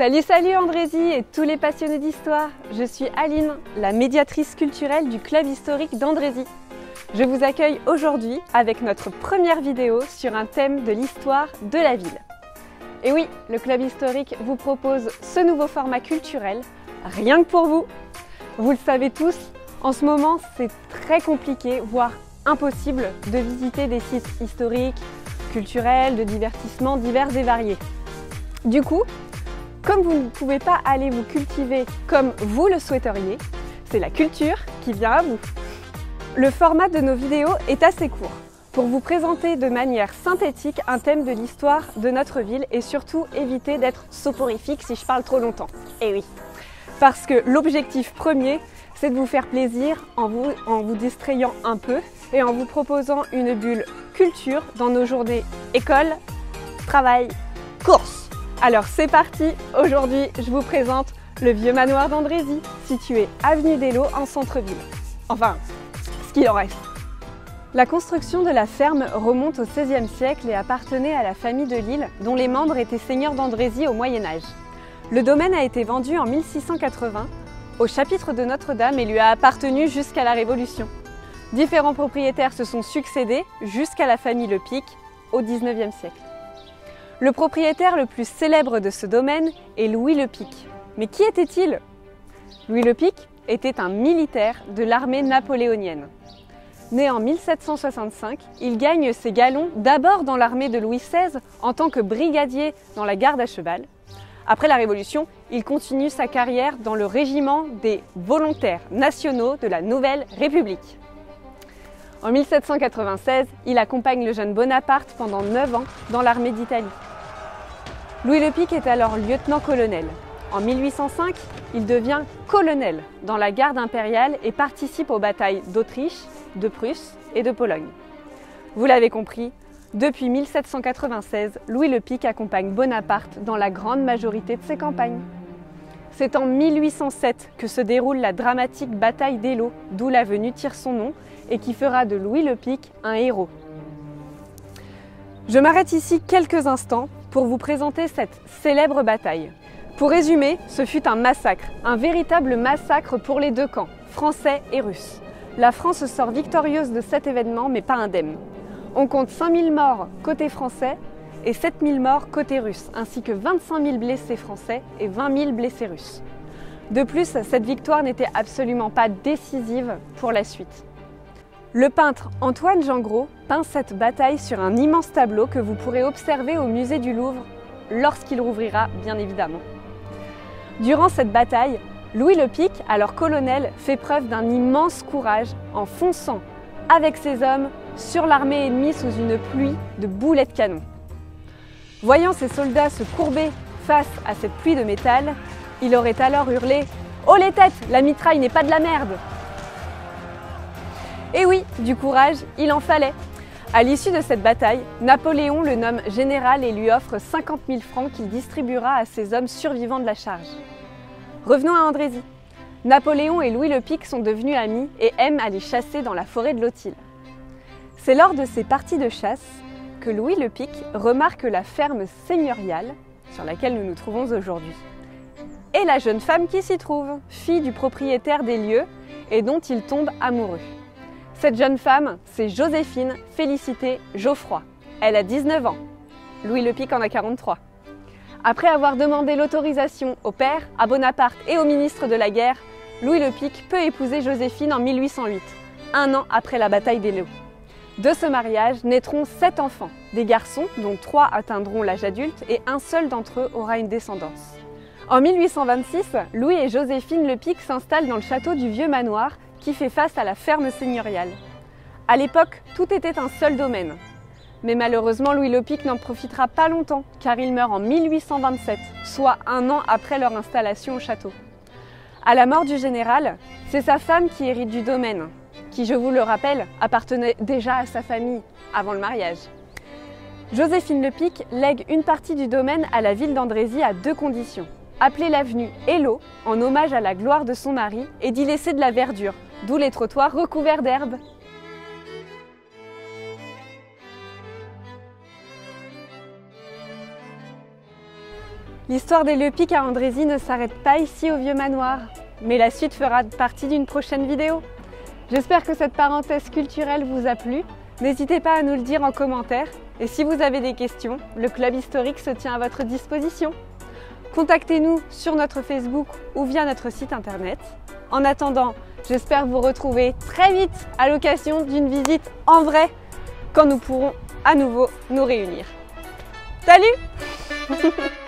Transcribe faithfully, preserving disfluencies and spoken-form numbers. Salut, salut Andrézy et tous les passionnés d'histoire. Je suis Aline, la médiatrice culturelle du club historique d'Andrézy. Je vous accueille aujourd'hui avec notre première vidéo sur un thème de l'histoire de la ville. Et oui, le club historique vous propose ce nouveau format culturel, rien que pour vous. Vous le savez tous, en ce moment, c'est très compliqué, voire impossible, de visiter des sites historiques, culturels, de divertissement divers et variés. Du coup, comme vous ne pouvez pas aller vous cultiver comme vous le souhaiteriez, c'est la culture qui vient à vous. Le format de nos vidéos est assez court, pour vous présenter de manière synthétique un thème de l'histoire de notre ville et surtout éviter d'être soporifique si je parle trop longtemps. Eh oui, parce que l'objectif premier, c'est de vous faire plaisir en vous, en vous distrayant un peu et en vous proposant une bulle culture dans nos journées école, travail, course. Alors c'est parti, aujourd'hui je vous présente le Vieux Manoir d'Andrézy, situé avenue d'Eylau en centre-ville. Enfin, ce qu'il en reste. La construction de la ferme remonte au seizième siècle et appartenait à la famille de Lille, dont les membres étaient seigneurs d'Andrézy au Moyen-Âge. Le domaine a été vendu en mille six cent quatre-vingts au chapitre de Notre-Dame et lui a appartenu jusqu'à la Révolution. Différents propriétaires se sont succédés jusqu'à la famille Lepic au dix-neuvième siècle. Le propriétaire le plus célèbre de ce domaine est Louis Lepic. Mais qui était-il? Louis Lepic était un militaire de l'armée napoléonienne. Né en mille sept cent soixante-cinq, il gagne ses galons d'abord dans l'armée de Louis seize en tant que brigadier dans la garde à cheval. Après la Révolution, il continue sa carrière dans le Régiment des volontaires nationaux de la Nouvelle République. En mille sept cent quatre-vingt-seize, il accompagne le jeune Bonaparte pendant neuf ans dans l'armée d'Italie. Louis Lepic est alors lieutenant-colonel. En mille huit cent cinq, il devient colonel dans la garde impériale et participe aux batailles d'Autriche, de Prusse et de Pologne. Vous l'avez compris, depuis mille sept cent quatre-vingt-seize, Louis Lepic accompagne Bonaparte dans la grande majorité de ses campagnes. C'est en mille huit cent sept que se déroule la dramatique bataille d'Eylau, d'où l'avenue tire son nom, et qui fera de Louis Lepic un héros. Je m'arrête ici quelques instants pour vous présenter cette célèbre bataille. Pour résumer, ce fut un massacre, un véritable massacre pour les deux camps, français et russes. La France sort victorieuse de cet événement, mais pas indemne. On compte cinq mille morts côté français et sept mille morts côté russe, ainsi que vingt-cinq mille blessés français et vingt mille blessés russes. De plus, cette victoire n'était absolument pas décisive pour la suite. Le peintre Antoine Jean Gros peint cette bataille sur un immense tableau que vous pourrez observer au musée du Louvre lorsqu'il rouvrira, bien évidemment. Durant cette bataille, Louis Lepic, alors colonel, fait preuve d'un immense courage en fonçant avec ses hommes sur l'armée ennemie sous une pluie de boulets de canon. Voyant ses soldats se courber face à cette pluie de métal, il aurait alors hurlé « Oh les têtes, la mitraille n'est pas de la merde !» Et oui, du courage, il en fallait. À l'issue de cette bataille, Napoléon le nomme général et lui offre cinquante mille francs qu'il distribuera à ses hommes survivants de la charge. Revenons à Andrézy. Napoléon et Louis Lepic sont devenus amis et aiment aller chasser dans la forêt de l'Autille. C'est lors de ces parties de chasse que Louis Lepic remarque la ferme seigneuriale sur laquelle nous nous trouvons aujourd'hui et la jeune femme qui s'y trouve, fille du propriétaire des lieux et dont il tombe amoureux. Cette jeune femme, c'est Joséphine Félicité Geoffroy. Elle a dix-neuf ans. Louis Lepic en a quarante-trois. Après avoir demandé l'autorisation au père, à Bonaparte et au ministre de la Guerre, Louis Lepic peut épouser Joséphine en mille huit cent huit, un an après la bataille d'Eylau. De ce mariage naîtront sept enfants, des garçons dont trois atteindront l'âge adulte et un seul d'entre eux aura une descendance. En mille huit cent vingt-six, Louis et Joséphine Lepic s'installent dans le château du Vieux Manoir, qui fait face à la ferme seigneuriale. À l'époque, tout était un seul domaine. Mais malheureusement, Louis Lepic n'en profitera pas longtemps, car il meurt en mille huit cent vingt-sept, soit un an après leur installation au château. À la mort du général, c'est sa femme qui hérite du domaine, qui, je vous le rappelle, appartenait déjà à sa famille avant le mariage. Joséphine Lepic lègue une partie du domaine à la ville d'Andrézy à deux conditions. Appeler l'avenue Eylau en hommage à la gloire de son mari et d'y laisser de la verdure, d'où les trottoirs recouverts d'herbe. L'histoire des Lepic à Andrézy ne s'arrête pas ici au Vieux Manoir, mais la suite fera partie d'une prochaine vidéo. J'espère que cette parenthèse culturelle vous a plu. N'hésitez pas à nous le dire en commentaire. Et si vous avez des questions, le club historique se tient à votre disposition. Contactez-nous sur notre Facebook ou via notre site internet. En attendant, j'espère vous retrouver très vite à l'occasion d'une visite en vrai, quand nous pourrons à nouveau nous réunir. Salut!